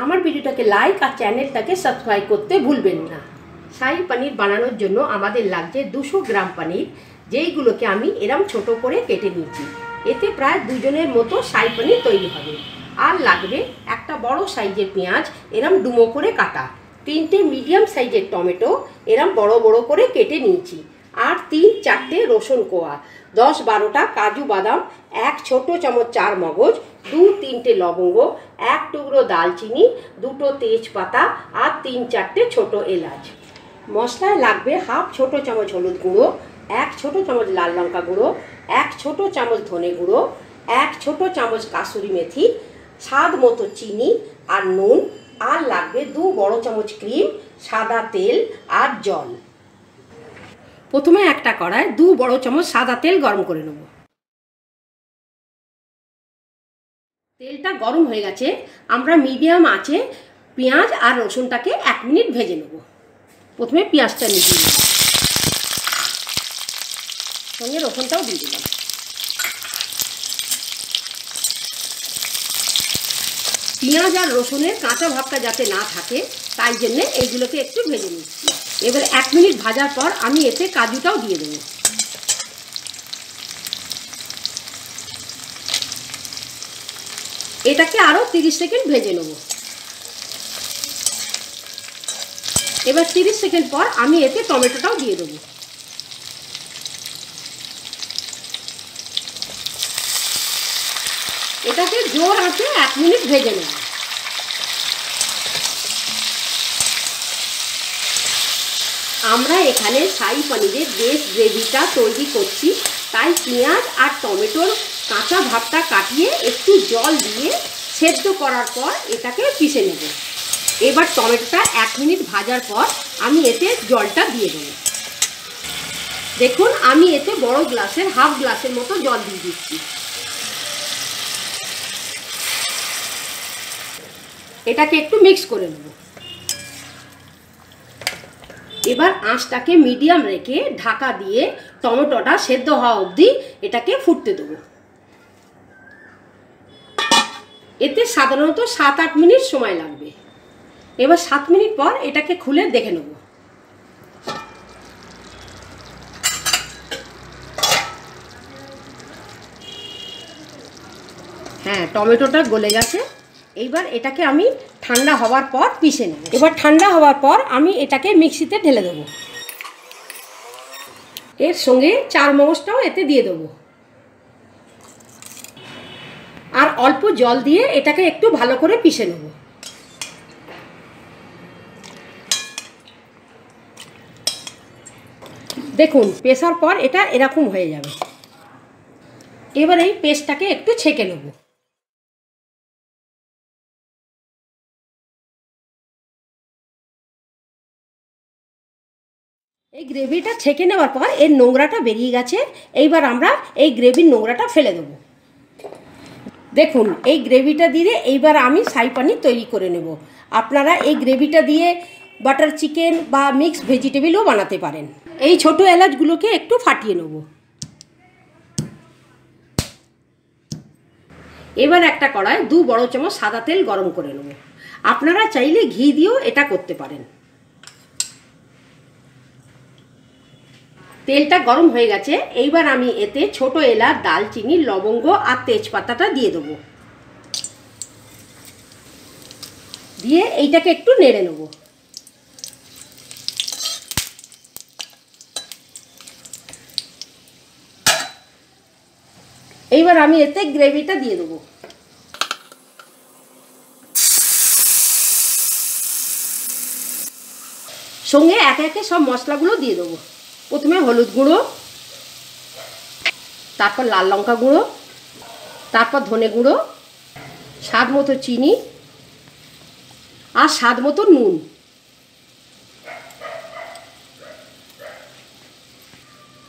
आमार भिडियोटाके लाइक और चैनलटाके सबस्क्राइब करते भूलबेन ना। शाही पनीर बनानोर जोन्नो आमादेर लागछे 200 ग्राम पनीर, जेइगुलोके आमी एरम छोटो करे केटे निएछि। एते प्राय दुजोनेर मतो शाही पनीर तैरि होबे। आर लागबे एकटा बड़ो साइजेर पेंयाज एरम डुमो करे काटा, तीनटे मिडियाम साइजेर टमेटो एरम बड़ो बड़ो करे केटे निएछि, आर तीन चारटे रसुन कोया, 10-12टा काजू बादाम, एक छोटो चमच चार मगज, 2-3टे लवंग, एक टुकरो दालचीनी, 2टो तेजपाता और 3-4टे छोटो एलाच। मसलाय लागबे हाफ छोटो चामच हलुद गुड़ो, एक छोटो चामच लाल लंका गुड़ो, एक छोटो चामच धने गुड़ो, एक छोटो चामच कासुरी मेथी, स्वाद मतो चीनी और नून, और लागबे 2 बड़ो चामच क्रीम, सादा तेल और जल। प्रथमे एकटा कड़ाई 2 बड़ो चामच सादा तेल गरम करे नेब। तेलटा गरम हो गेछे, आमरा मीडियम आँचे पेंयाज और रसुनटाके 1 मिनट भेजे नेब। प्रथमे पेंयाजटा निये दिलाम, संगे रसुनटाओ दिये दिलाम। पेंयाज और रसुनेर काँचा भाबटा जाते ना थाके ताई जन्य एइगुलोके एकटु भेजे निচ্ছি। एबार 1 मिनट भाजार पर आमी एते काजूटाও दिये देব। एटाके आरो 30 सेकेंड भेजे नेব। एबार 30 सेकेंड पर आमी एते टमेटोटाও दिये देব। এটাকে জোর আঁচে 1 মিনিট ভেজে নেব। আমরা এখানে শাহি পনিরের বেশ গ্রেভিটা তৈরি করছি, তাই পেঁয়াজ আর টমেটোর কাঁচা ভাবটা কাটিয়ে একটু জল দিয়ে সেদ্ধ করার পর এটাকে পিষে নেব। এবার টমেটোটা 1 মিনিট ভাজার পর আমি এতে জলটা দিয়ে দেব। দেখুন আমি এতে বড় গ্লাসের হাফ গ্লাসের মতো জল দিয়ে দিচ্ছি। এটাকে একটু মিক্স করে নেব। এবার আঁচটাকে মিডিয়াম রেখে ঢাকা দিয়ে টমেটোটা সেদ্ধ হওয়া অবধি এটাকে ফুটতে দেব। এতে সাধারণত 7-8 মিনিট সময় লাগবে। এবার 7 মিনিট পর এটাকে খুলে দেখে নেব। হ্যাঁ, টমেটোটা গলে গেছে। এইবার এটাকে আমি ঠান্ডা হওয়ার পর পিষে নেব। এবার ঠান্ডা হওয়ার পর আমি এটাকে মিক্সিতে ঢেলে দেব। এর সঙ্গে চার মগজটাও এতে দিয়ে দেব, আর অল্প জল দিয়ে এটাকে একটু ভালো করে পিষে নেব। দেখুন পেশার পর এটা এরকম হয়ে যাবে। এবার এই পেস্টটাকে একটু ছেঁকে নেব। এই গ্রেভিটা ছেঁকে নেওয়ার পর এর নোংরাটা বেরিয়ে গেছে। এইবার আমরা এই গ্রেভির নোংরাটা ফেলে দেব। দেখুন এই গ্রেভিটা দিয়ে এইবার আমি শাহি পনির তৈরি করে নেব। আপনারা এই গ্রেভিটা দিয়ে বাটার চিকেন বা মিক্স ভেজিটেবলও বানাতে পারেন। এই ছোট এলাচগুলোকে একটু ফাটিয়ে নেব। এবার একটা কড়ায় 2 বড় চামচ সাদা তেল গরম করে নেব। আপনারা চাইলে ঘি দিয়েও এটা করতে পারেন। तेलटा गरम हो गेছে। এইবার আমি এতে छोटो এলাচ, दालचीनी, लवंग और तेजपाताটা দিয়ে দেব। দিয়ে এইটাকে একটু নেড়ে নেব। এইবার আমি এতে গ্রেভিটা দিয়ে দেব। সঙ্গে একে একে সব মশলাগুলো দিয়ে দেব। प्रथम हलुद गुड़ो, तारपर लाल लंका गुड़ो, तारपर धने गुड़ो, स्वाद मतो चीनी और स्वाद मतो नून।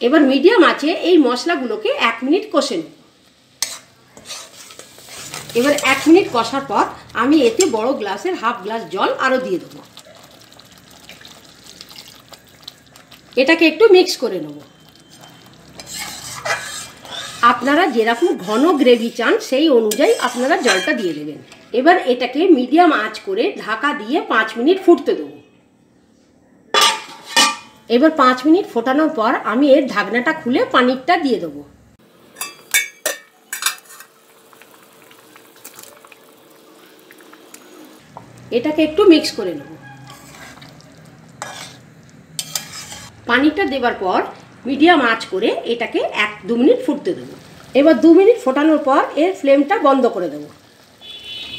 एबार मीडियम आँचे ये मसलागुलोके 1 मिनट कषे नेब। एबार 1 मिनट कषार पर आमी एते बड़ो ग्लासेर हाफ ग्लास जल आरो दिए देब। এটাকে একটু মিক্স করে নেব। আপনারা যেরকম ঘন গ্রেভি চান সেই অনুযায়ী আপনারা জলটা দিয়ে দেবেন। এবার এটাকে মিডিয়াম আঁচ করে ঢাকা দিয়ে 5 মিনিট ফুটতে দেব। এবার 5 মিনিট ফোটানোর পর আমি এর ঢাকনাটা খুলে পানিটা দিয়ে দেব। এটাকে একটু মিক্স করে নেব। পানিটা দেবার পর মিডিয়াম আঁচ করে এটাকে 1-2 মিনিট ফুটতে দেব। এবার 2 মিনিট ফোটানোর পর এর ফ্লেমটা বন্ধ করে দেব।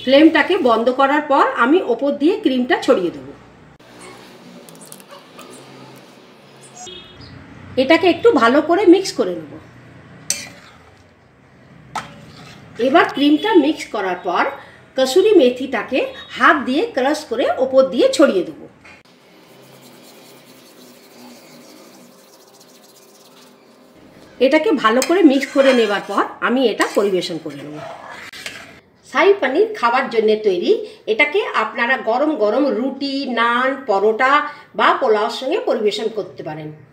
ফ্লেমটাকে বন্ধ করার পর আমি উপর দিয়ে ক্রিমটা ছড়িয়ে দেব। এটাকে একটু ভালো করে মিক্স করে নেব। এবার ক্রিমটা মিক্স করার পর কসুরি মেথিটাকে হাত দিয়ে ক্রাশ করে উপর দিয়ে ছড়িয়ে দেব। এটাকে ভালো করে মিক্স করে নেবার পর আমি এটা পরিবেশন করে নেব। শাহী পানির খাবার জন্য তৈরি। এটাকে আপনারা গরম গরম রুটি, নান, পরোটা বা পোলাওর সঙ্গে পরিবেশন করতে পারেন।